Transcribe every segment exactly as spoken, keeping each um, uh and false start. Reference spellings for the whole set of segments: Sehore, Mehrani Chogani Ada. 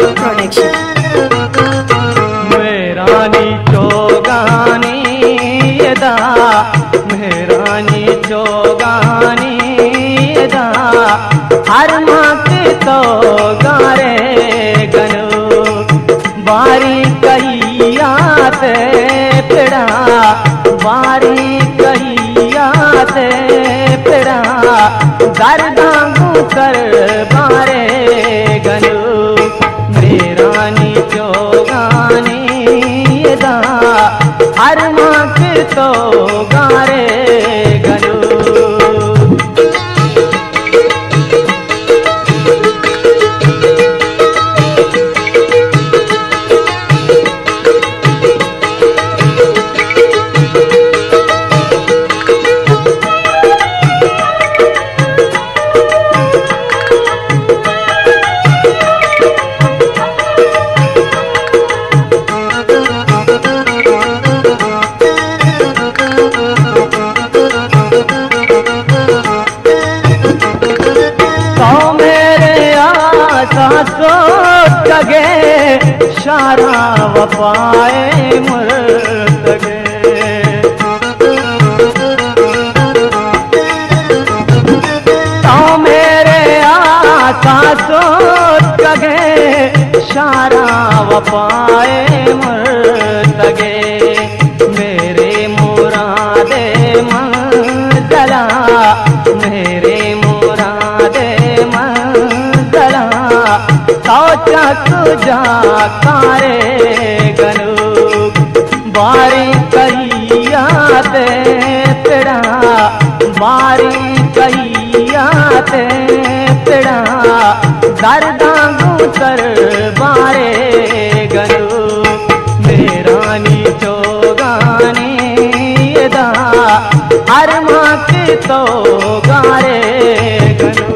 मेहरानी चौगानी अदा, मेहरानी चौगानी अदा, हर मत तो गारे गनो बारी कहियात पिड़ा, बारी कहियात पिड़ा, दर्दा कर बारे गनो। मेहरानी चौगानी अदा, हर मत तो गारे गनो। सारा वफाए मुर्तगे, तो मेरे आका सोच गए, सारा वफाए मुर्तगे, मेरे मुरादे मंज़ला, मेरे मुरादे मंज़ला, सोचा तुझा कारे गनु बारी कहियात पिड़ा, बारी कहियात पिड़ा, दर्दा गुतर बारे गनु। मेहरानी चौगानी अदा, हर मत तो गारे गनु।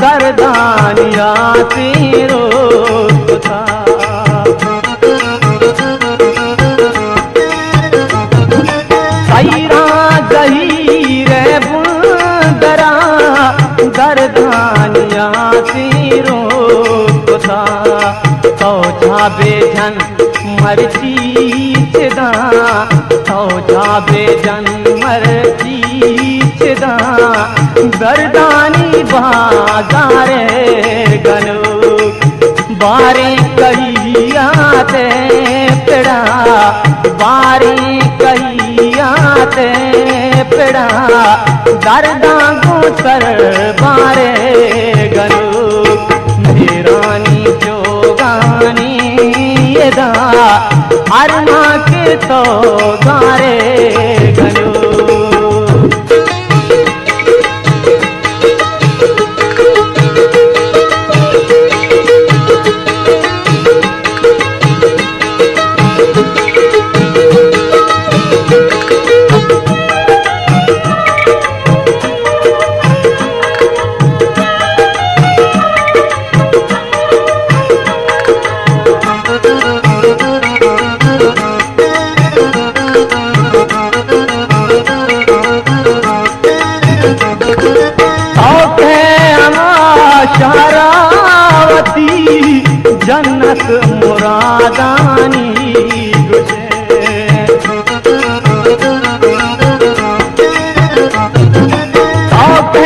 दर्दानिया तेरो था, सैरा दही रे बुंदरा, दर्दानिया तेरो था, सोचा बेजन मरची चिदा, सोचा बेजन मरची चिदा, दर्दानी बाजारे गनु बारी कहियात पिड़ा, बारी कहियात पिड़ा, दर्दा गुतर बारे गनु। मेहरानी चौगानी अदा, हर मत तो गारे गनु। जन्नत मुरादानी तुझे, तोपे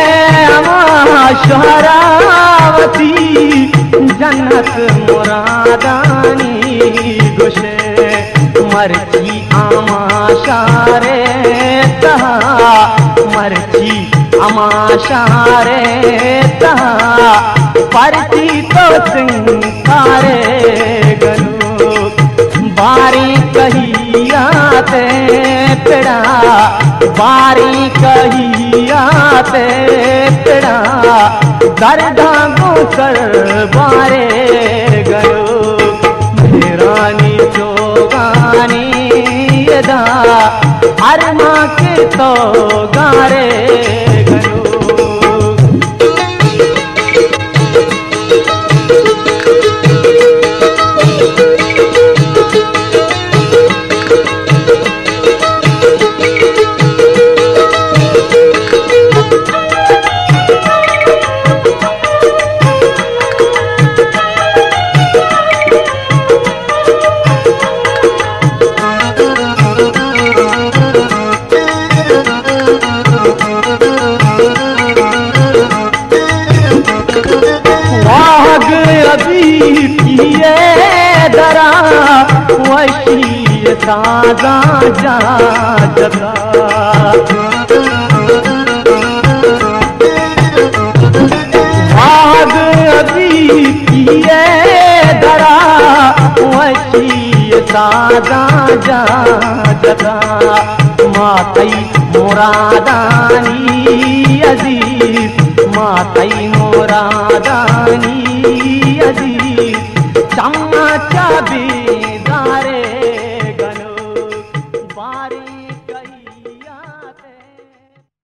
शरावती जन्नत मुरादानी तुझे, मर्जी अमाशारे तहा, मर्जी अमाशारे तहा, परती तो सिंह तारे गनु बारी कहिया ते पेड़ा बारी कहिया ते पेड़ा दर्दा गुसर बारे गयो मेहरानी चोगानी अदा अरमा के तो गारे गयो। ताजा जा जगा भाग अभी किए दरा वही ताजा जा जगा मातई मोरादानी अजीज मातई मोरादानी अजीज चमचा